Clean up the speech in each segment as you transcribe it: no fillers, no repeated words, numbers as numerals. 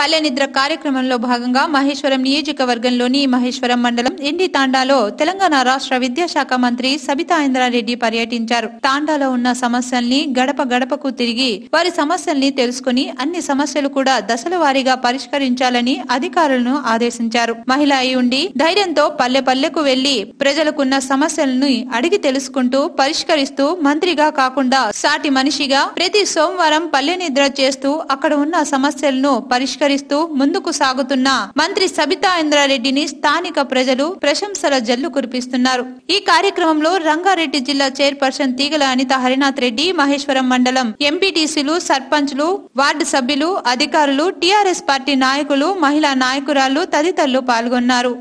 పల్లె నిద్ర కార్యక్రమంలో భాగంగా మహేశ్వరం నియోజకవర్గంలోని మహేశ్వరం మండలం ఎండి తాండాలో తెలంగాణ రాష్ట్ర విద్యాశాఖ మంత్రి సవితా ఇంద్రా రెడ్డి పర్యటించారు. తాండాలో ఉన్న సమస్యల్ని గడప గడపకు తిరిగి వారి సమస్యల్ని తెలుసుకుని అన్ని సమస్యలు కూడా దశలవారీగా పరిష్కరించాలని అధికారులను ఆదేశించారు. మహిళ అయి ఉండి ధైర్యంతో పల్లె పల్లెకు వెళ్లి ప్రజలకున్న సమస్యలను అడిగి తెలుసుకుంటూ పరిష్కరిస్తూ మంత్రిగా కాకుండా సాటి మనిషిగా ప్రతి సోమవారం పల్లె నిద్ర చేస్తూ అక్కడ ఉన్న సమస్యలను పరిష్కరిస్తూ ముందుకు సాగుతున్న మంత్రి సబితా ఇంద్రా రెడ్డిని స్థానిక ప్రజలు ప్రశంసల జల్లు కురిపిస్తున్నారు. ఈ కార్యక్రమంలో రంగారెడ్డి జిల్లా చైర్పర్సన్ తీగల అనితా హరినాథ్ రెడ్డి, మహేశ్వరం మండలం ఎంపీటీసీలు, సర్పంచ్లు, వార్డు సభ్యులు, అధికారులు, టీఆర్ఎస్ పార్టీ నాయకులు, మహిళా నాయకురాళ్లు తదితరులు పాల్గొన్నారు.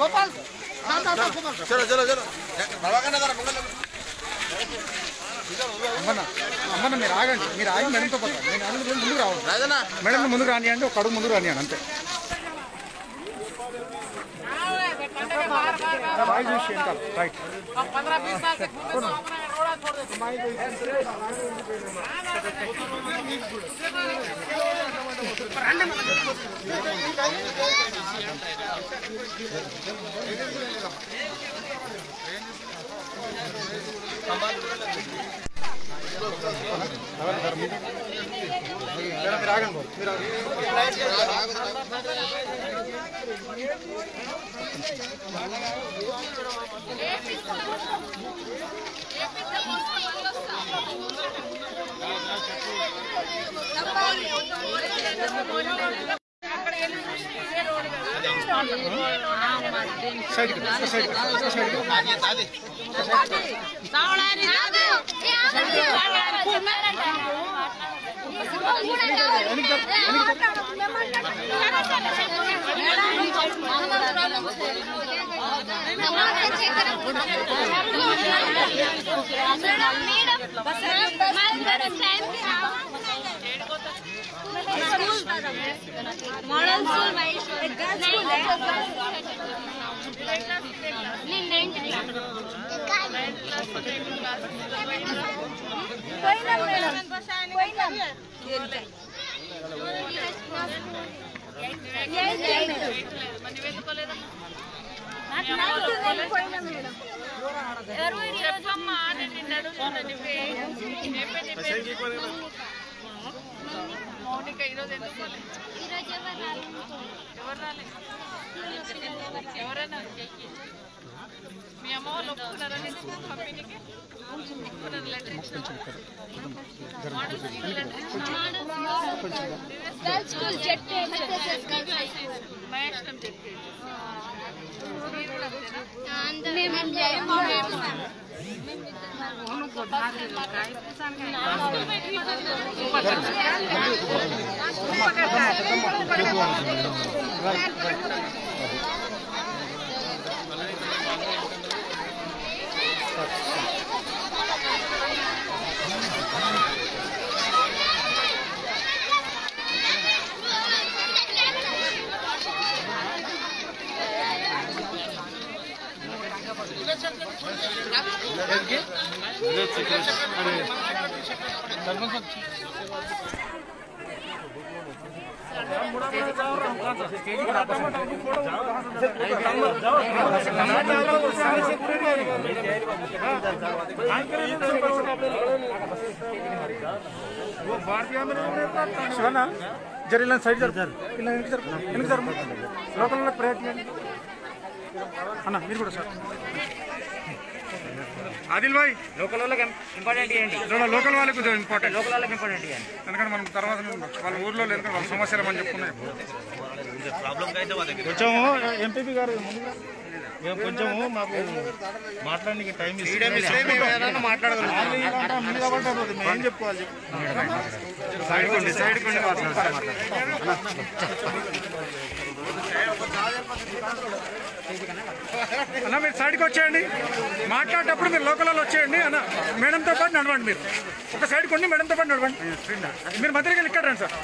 गोपाल चलो चलो चलो बाबा का नगर अम्मा मेरे आगे मैडम तो पता मुझे मैडम ने मुझे रानी अंत कड़ मुझे रानी अंत मॉडल स्कूल जर इला सैड जर इला सर लोकल प्रयत्न अना सर आदिल भाई लोकल वाले इंपॉर्टेंट लोकल वाले कुछ इंपॉर्टेंट मन तरह वाल ऊर्जा वाल समस्या मैं प्रॉब्लम एमपीपी गार मैं कुछ टाइम सैड सैड అన్న మీరు సైడ్కి వచ్చేయండి, మాట్లాడేటప్పుడు మీరు లోకల్లో వచ్చేయండి అన్న, మేడంతో పాటు నడవండి, మీరు ఒక సైడ్కి ఉండి మేడంతో పాటు నడవండి, మీరు మధ్యకి ఇక్కడ రండి సార్.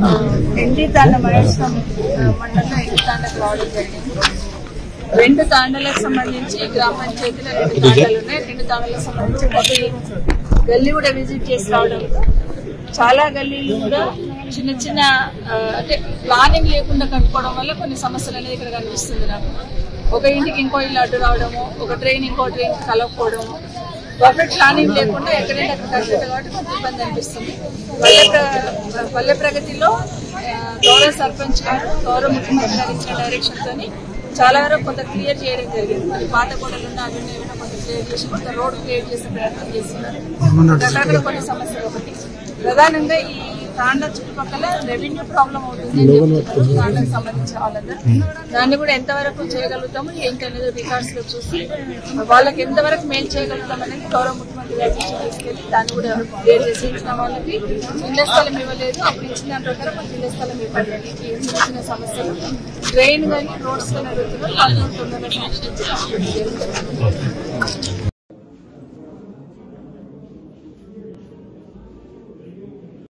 రెండు తాండాలకు సంబంధించి గ్రామ పంచాయతీల రెండు తాండాలు ఉన్నాయి. రెండు తాండాలకు సంబంధించి ఒక గల్లీ కూడా విజిట్ చేసి రావడంతో చాలా గల్లీలు కూడా చిన్న చిన్న అంటే ప్లానింగ్ లేకుండా కట్టుకోవడం వల్ల కొన్ని సమస్యలు అనేది ఇక్కడ కనిపిస్తుంది నాకు. ఒక ఇంటికి ఇంకో ఇల్లు అడ్డు రావడము, ఒక ట్రైన్ ఇంకో ట్రైన్ కలవకపోవడము, పర్ఫెక్ట్ ప్లానింగ్ లేకుండా ఎక్కడైనా అక్కడ కట్టలేదు కాబట్టి కొంచెం ఇబ్బంది అనిపిస్తుంది. పల్లె ప్రగతిలో గౌరవ సర్పంచ్ గారు గౌరవ ముఖ్యమంత్రి గారు ఇచ్చిన డైరెక్షన్తోని చాలా వరకు కొంత క్లియర్ చేయడం జరిగింది. మరి పాత గొడవలు ఉన్న అవి కొంత క్లియర్ చేసి కొంత రోడ్ క్లియర్ చేసే ప్రయత్నం చేస్తున్నారు. గతంలో కొన్ని సమస్యలు ఒకటి ప్రధానంగా ఈ తాండా చుట్టుపక్కల రెవెన్యూ ప్రాబ్లం అవుతుంది అని చెప్తున్నారు. తాండాకు సంబంధించిన వాళ్ళందరూ దాన్ని కూడా ఎంతవరకు చేయగలుగుతాము ఏంటనేది రికార్డ్స్ లో చూసి వాళ్ళకి ఎంతవరకు మేలు చేయగలుగుతాం అనేది గౌరవ ముఖ్యమంత్రి గారి దృష్టికి తీసుకెళ్లి దాన్ని కూడా క్లియర్ చేసి ఇచ్చిన వాళ్ళకి ఇళ్ల స్థలం ఇవ్వలేదు. అప్పుడు ఇచ్చిన దాని ప్రకారం మనకి ఇళ్ల స్థలం ఇవ్వలేదు. ఇచ్చిన సమస్యలు ట్రైన్ కానీ రోడ్స్ కానీ అడుగుతున్నారు. వాళ్ళు తొందరగా శాంక్షన్